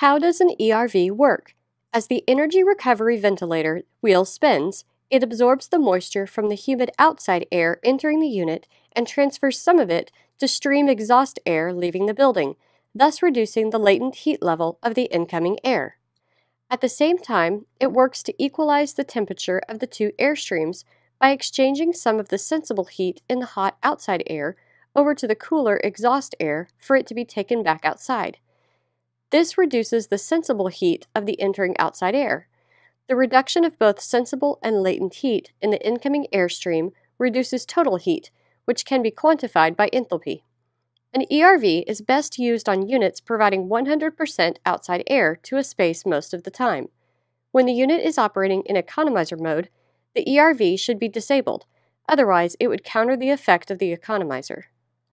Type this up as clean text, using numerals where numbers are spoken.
How does an ERV work? As the energy recovery ventilator wheel spins, it absorbs the moisture from the humid outside air entering the unit and transfers some of it to stream exhaust air leaving the building, thus reducing the latent heat level of the incoming air. At the same time, it works to equalize the temperature of the two air streams by exchanging some of the sensible heat in the hot outside air over to the cooler exhaust air for it to be taken back outside. This reduces the sensible heat of the entering outside air. The reduction of both sensible and latent heat in the incoming airstream reduces total heat, which can be quantified by enthalpy. An ERV is best used on units providing 100% outside air to a space most of the time. When the unit is operating in economizer mode, the ERV should be disabled, otherwise it would counter the effect of the economizer.